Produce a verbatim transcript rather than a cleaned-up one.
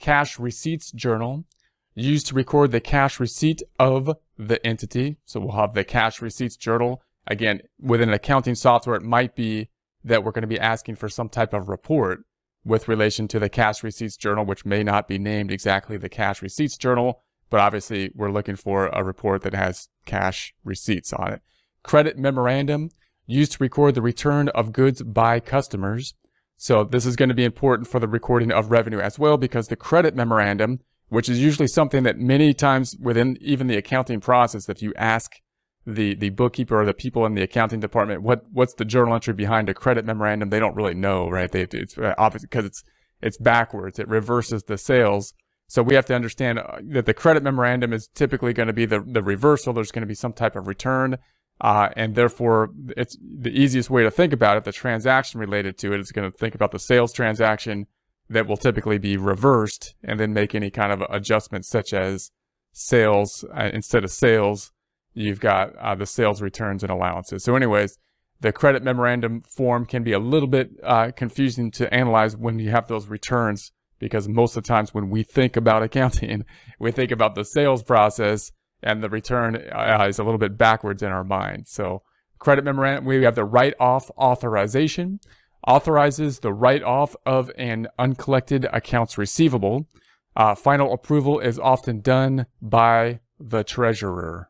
cash receipts journal used to record the cash receipt of the entity. So we'll have the cash receipts journal. Again, within an accounting software, it might be that we're going to be asking for some type of report with relation to the cash receipts journal, which may not be named exactly the cash receipts journal, but obviously we're looking for a report that has cash receipts on it. Credit memorandum used to record the return of goods by customers. So this is going to be important for the recording of revenue as well, because the credit memorandum, which is usually something that many times within even the accounting process, if you ask the, the bookkeeper or the people in the accounting department, what, what's the journal entry behind a credit memorandum? They don't really know, right? They, it's obviously because it's, it's backwards. It reverses the sales. So we have to understand that the credit memorandum is typically going to be the, the reversal. There's going to be some type of return. Uh, and therefore it's the easiest way to think about it. The transaction related to it is going to think about the sales transaction that will typically be reversed, and then make any kind of adjustments such as sales. Uh, instead of sales, you've got uh, the sales returns and allowances. So anyways, the credit memorandum form can be a little bit uh, confusing to analyze when you have those returns, because most of the times when we think about accounting, we think about the sales process, and the return uh, is a little bit backwards in our mind. So credit memorandum, we have the write-off authorization. Authorizes the write-off of an uncollected accounts receivable. Uh, final approval is often done by the treasurer.